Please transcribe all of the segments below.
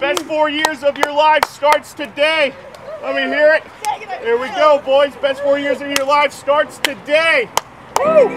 Best 4 years of your life starts today. Let me hear it. Here we go, boys. Best 4 years of your life starts today. Woo!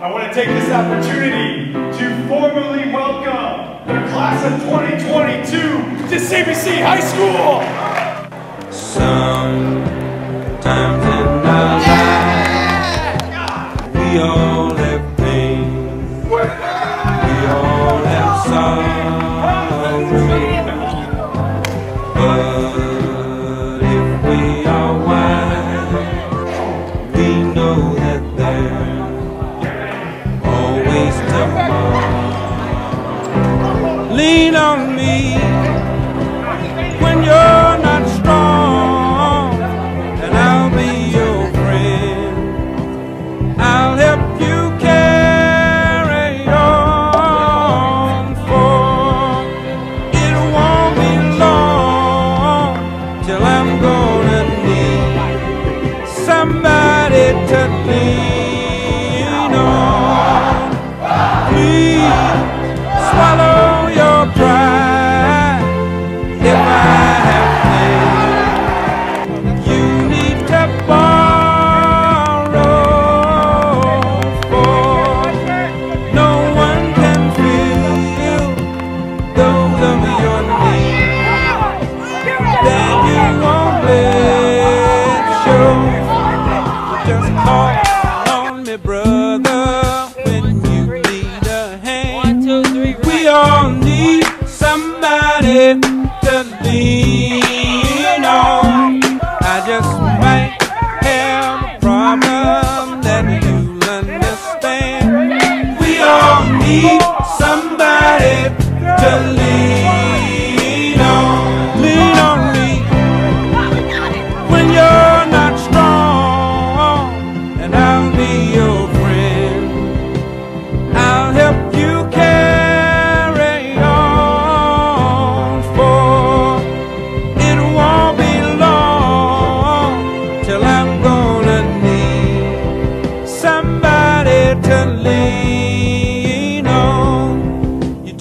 I want to take this opportunity to formally welcome the class of 2022 to CBC High School! Sometimes in our life, we all have pain, we all have sorrow, but if we are wise, we know that there lean on me when you're not strong, and I'll be your friend. I'll help you carry on, for it won't be long till I'm gonna need somebody to lean on. Please swallow pride if I have failed. You need to borrow, for no one can feel those of your needs that you won't let show. Just call on me, brother, when you need a hand. We all need somebody to lean on. I just might have a problem that you understand. We all need somebody to lean on. Lean on me when you're not strong, and I'll be your friend. I'll help you carry.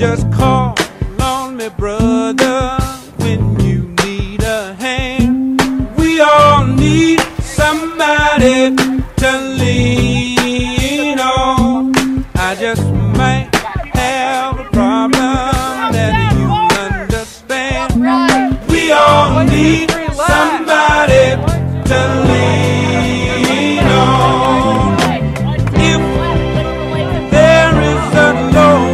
Just call on me, brother, when you need a hand. We all need somebody to lean on. I just might have a problem that you understand. We all need somebody to lean on. If there is a load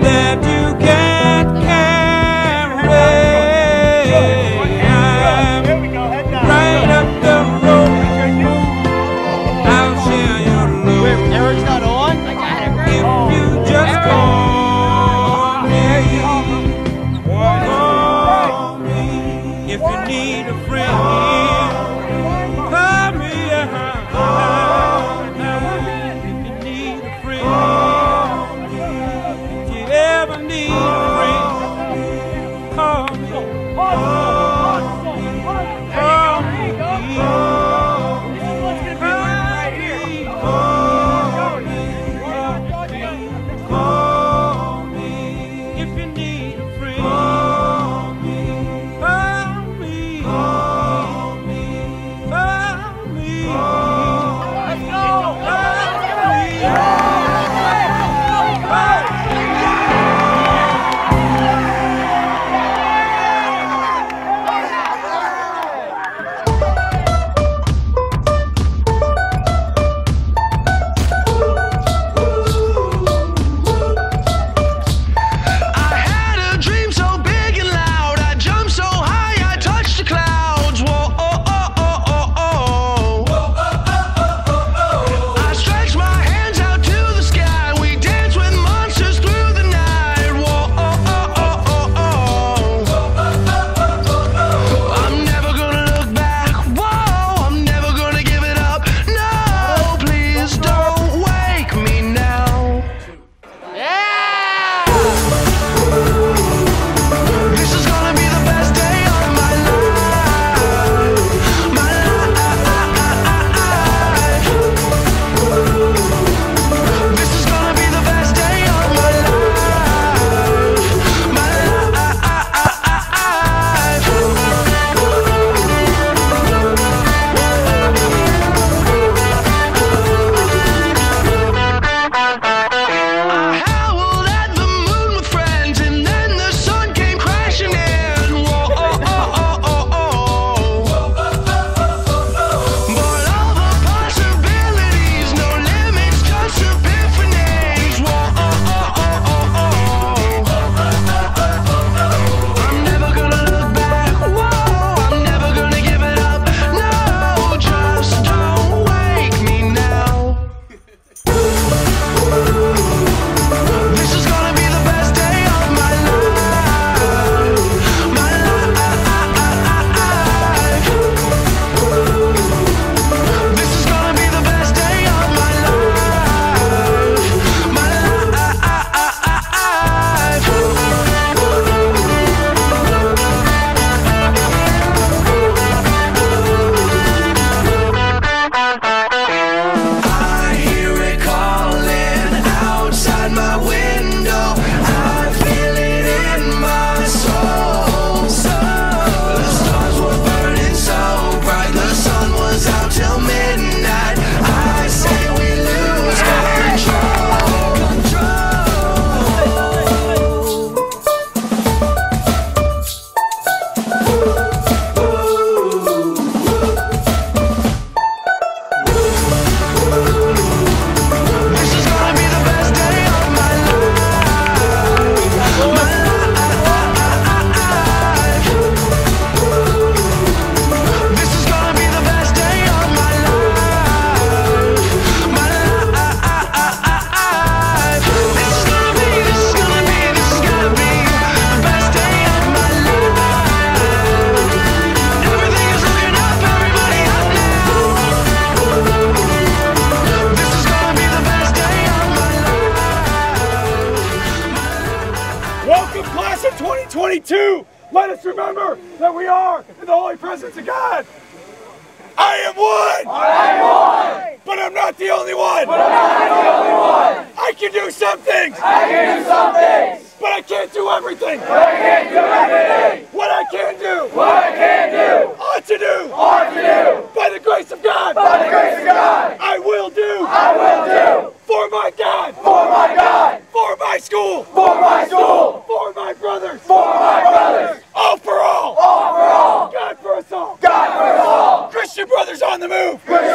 that you can't carry, I'm right up the road, I'll share your load. If you just call me, if you need a friend, call me, if you need a friend. Call me. must remember that we are in the holy presence of God. I am one! I am one! But I'm not the only one! But I'm not the only one! I can do some things! I can do some things! But I can't do everything! But I can't do everything! What I can do! What I can do! Ought to do! Ought to do! By the grace of God! By the grace of God! I will do! I will do! For my God! For my God! For my school! For my school! For my brothers! For my brothers! All for all! All for all! God for us all! God for us all! Christian Brothers on the move!